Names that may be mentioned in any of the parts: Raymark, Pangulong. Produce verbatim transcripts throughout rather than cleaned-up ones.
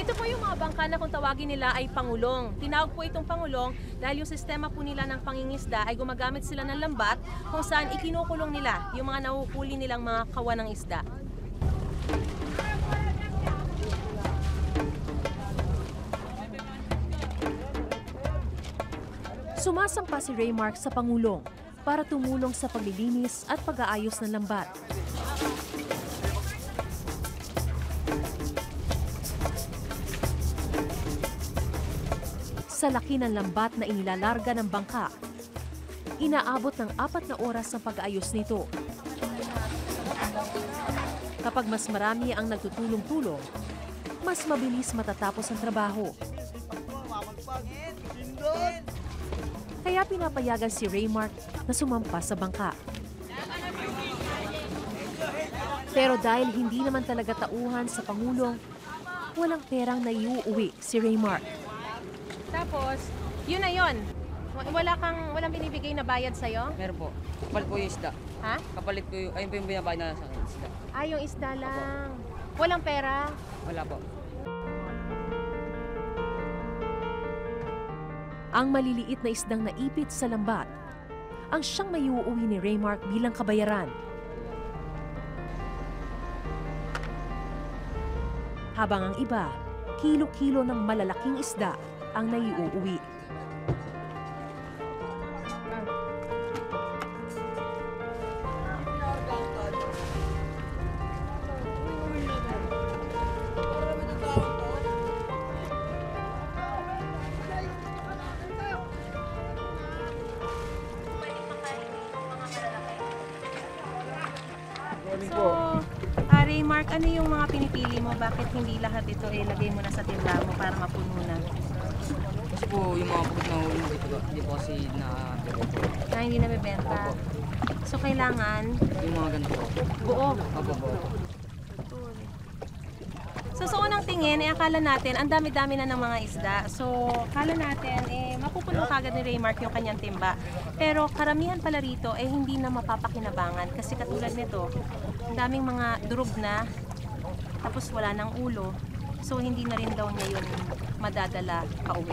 Ito po yung mga bangka na kung tawagin nila ay Pangulong. Tinawag po itong Pangulong dahil yung sistema po nila ng pangingisda ay gumagamit sila ng lambat kung saan ikinukulong nila yung mga nahuhuli nilang mga kawan ng isda. Sumasampa si Raymark sa Pangulong para tumulong sa paglilinis at pag-aayos ng lambat. Sa laki ng lambat na inilalarga ng bangka, inaabot ng apat na oras ang pag-aayos nito. Kapag mas marami ang nagtutulong-tulong, mas mabilis matatapos ang trabaho. Kaya pinapayagan si Raymark na sumampa sa bangka. Pero dahil hindi naman talaga tauhan sa Pangulong, walang perang naiuuwi si Raymark. Tapos, yun na yun. Wala kang, walang binibigay na bayad sa'yo? Meron po. Kapalit po yung isda. Ha? Kapalit po yung, ayun po yung binabayad na sa isda. Ah, yung isda lang. Walang pera? Wala po. Ang maliliit na isdang naipit sa lambat, ang siyang may uuwi ni Raymark bilang kabayaran. Habang ang iba, kilo-kilo ng malalaking isda ang naiuuwi. So, uh, Raymark, ano yung mga pinipili mo? Bakit hindi lahat ito eh, lagay mo na sa timba mo para mapuno na? Kasi po yung mga kapit na hulog ito, hindi po kasi na... na hindi nabibenta. So kailangan? Yung mga ganito po. Buo? Opo, buo. So sa unang tingin, eh, akala natin, ang dami-dami na ng mga isda. So akala natin, eh, mapupuno kagad ni Raymark yung kanyang timba. Pero karamihan pala rito, eh, hindi na mapapakinabangan. Kasi katulad nito, ang daming mga durog na, tapos wala ng ulo. So hindi na rin daw niya yun madadala pauwi.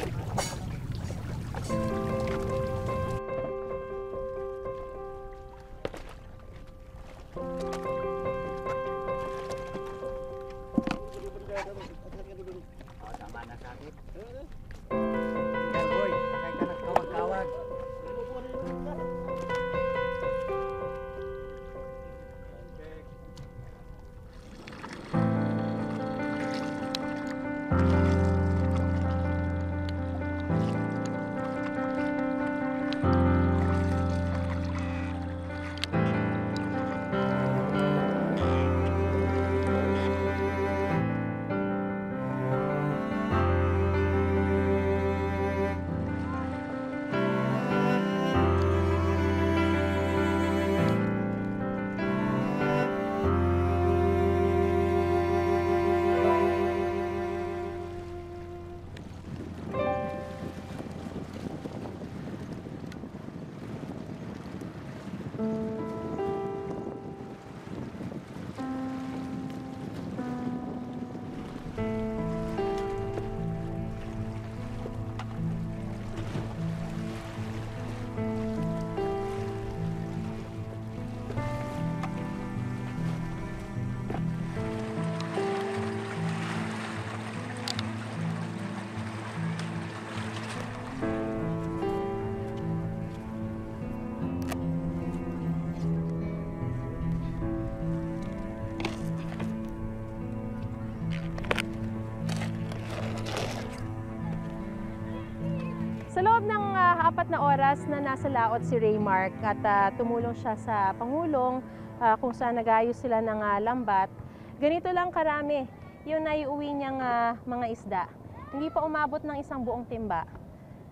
Sa loob ng uh, apat na oras na nasa laot si Raymark at uh, tumulong siya sa Pangulong uh, kung saan nag-ayos sila ng uh, lambat, ganito lang karami yung naiuwi niyang uh, mga isda. Hindi pa umabot ng isang buong timba.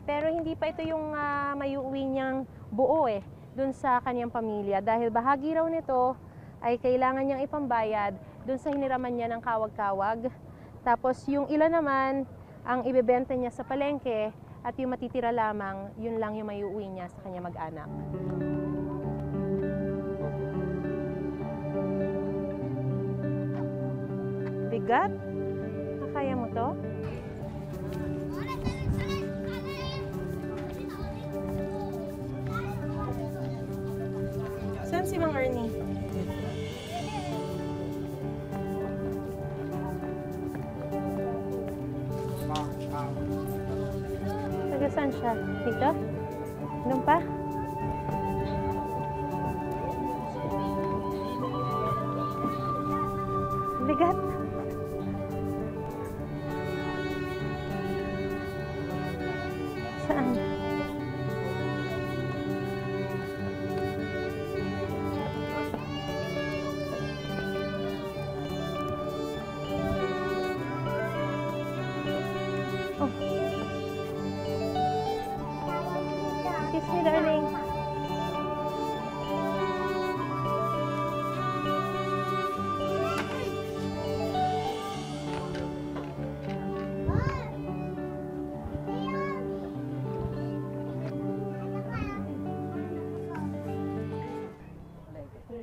Pero hindi pa ito yung uh, may uuwi niyang buo eh, dun sa kanyang pamilya. Dahil bahagi raw nito ay kailangan niyang ipambayad dun sa hiniraman niya ng kawag-kawag. Tapos yung ilan naman ang ibebenta niya sa palengke, at yung matitira lamang, yun lang yung may uuwi niya sa kanya mag-anak. Bigat? Nakaya mo to? Saan siya? Dito? Doon pa? Bigat. Saan? Oh. Kiss me, darling.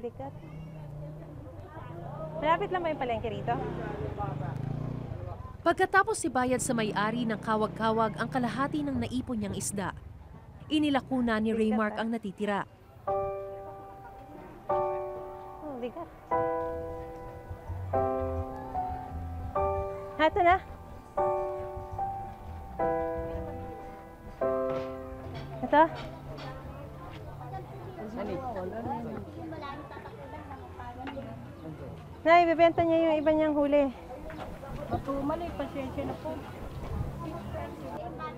Bigat. Malapit lang ba yung palengke rito? Pagkatapos ibayad sa may-ari ng kawag-kawag ang kalahati ng naipon niyang isda, inilakuna ni Raymark ang natitira. Oh, bigat. Ito na. Ito. Na, ibibenta niya yung iba niyang huli. Matumali, pasensya na po.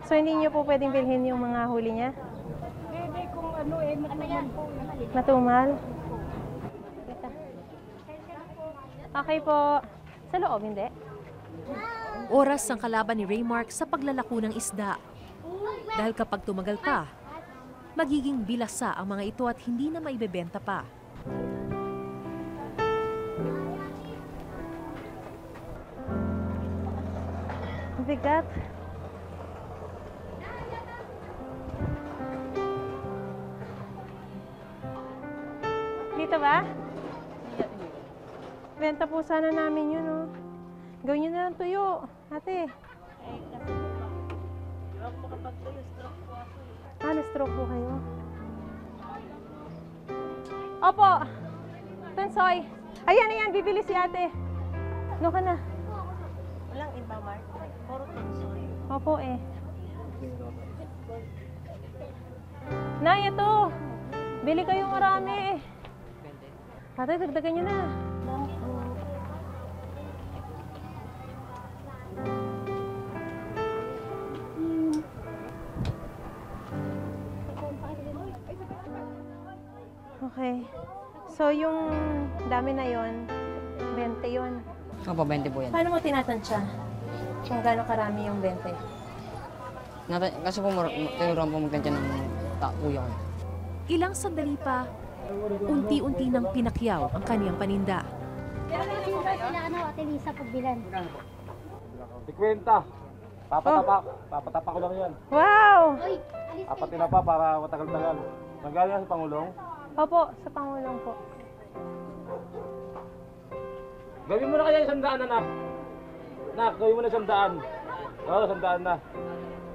So, hindi niyo po pwedeng bilhin yung mga huli niya? Pwede kung ano eh, matumal po. Matumal? Okay po. Sa loob, hindi? Oras ang kalaban ni Raymark sa paglalako ng isda. Dahil kapag tumagal pa, magiging bilasa ang mga ito at hindi na maibebenta pa. Bigat. Dito ba? Benta po sana namin yun, oh. Gawin nyo na lang tuyo, ate. Ah, na-stroke po kayo. Opo. Tansoy. Ayan, ayan. Bibili si ate. Ano ka na? Walang iba, Mark. Puro tansoy. Opo eh. Nay, ito. Bili kayong marami eh. Tatay, dagdagan nyo na. Okay. So, yung dami na yon, bente yon. Opo, bente po yan. Paano mo tinatansya kung gano'ng karami yung bente? Nata kasi po, tinuruan po magtansya ng kuya ko. Ilang sandali pa, unti-unti nang pinakyaw ang kaniyang paninda. Kasi mo ba sila, ano, Ate Lisa, pagbilan? Sikwenta. Papatapa. Papatapa ko lang yan. Wow! Apat na pa para matagal-tagal. Magaling sa Pangulong? Opo, sa Pangulong po. Gawin mo na kaya isang daan, anak. Anak, gawin mo na isang daan. Oo, isang daan na.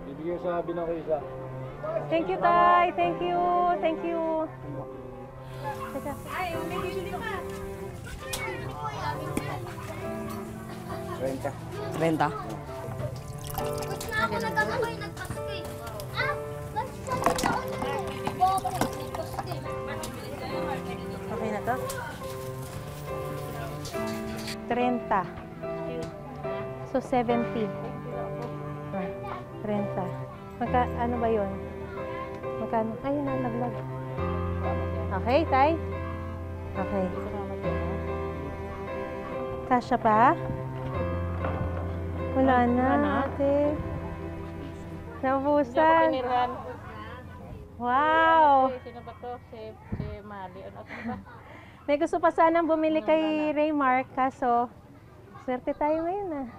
Bibigyan ko sa binang ko isa. Thank you, Tay. Thank you. Thank you. Ay, umigili ka. Renta. Renta. Gusto na ako nagkakakoy, nagpaskay. Ah, basta sabi na ako na. Bobo. Okay na to? Trenta. So, seventy. Ah, trenta. Magka, ano ba yun? Magkano? Ayun na, naglag. Okay, Tay? Okay. Kasya pa? Wala na, ate. Naubusan. Wow! Sino ba to? Si, si Mali. Ano ba? May gusto pa sanang bumili kay Raymark, kaso swerte tayo ngayon, ah.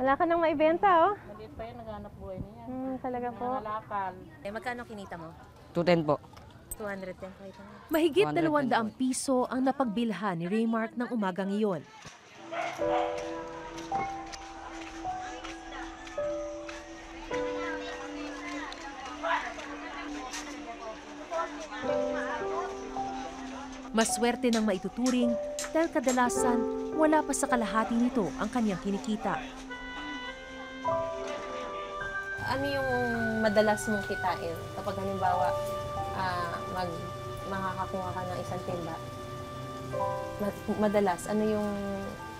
Wala ka nang maibenta, oh. Maliit pa yun, naghanap buhay niya. Hmm, talaga po. Nangalakal. Eh, magkano kinita mo? two ten po. two ten po. Mahigit dalawang daang piso ang napagbilhan ni Raymark ng umagang iyon. Maswerte ng maituturing dahil kadalasan wala pa sa kalahati nito ang kanyang kinikita. ano yung madalas mong kitain? Kapag halimbawa, uh, mag, makakakuha ka ng isang timba, madalas, ano yung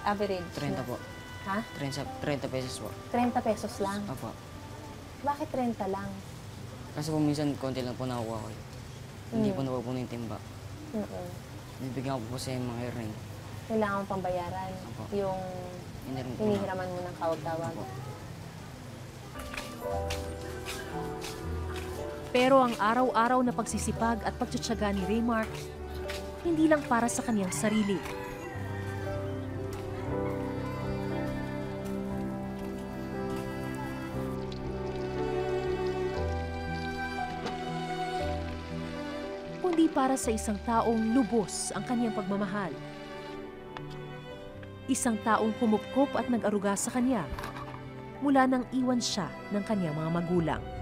average? thirty na? Po. Ha? thirty, thirty pesos po. thirty pesos lang? Opo. Bakit thirty lang? Kasi po minsan, konti lang po nakukuha ko. Hmm. Hindi po napupuno yung timba. Mm -mm. Nabigyan ko po sa yung mga earring. Kailangan pang bayaran. Opo. Yung hinihiraman mo ng kawag-tawag. Pero ang araw-araw na pagsisipag at pagtsatsaga ni Raymark, hindi lang para sa kaniyang sarili. Kundi para sa isang taong lubos ang kaniyang pagmamahal. Isang taong humukop at nag-aruga sa kaniya mula nang iwan siya ng kaniyang mga magulang.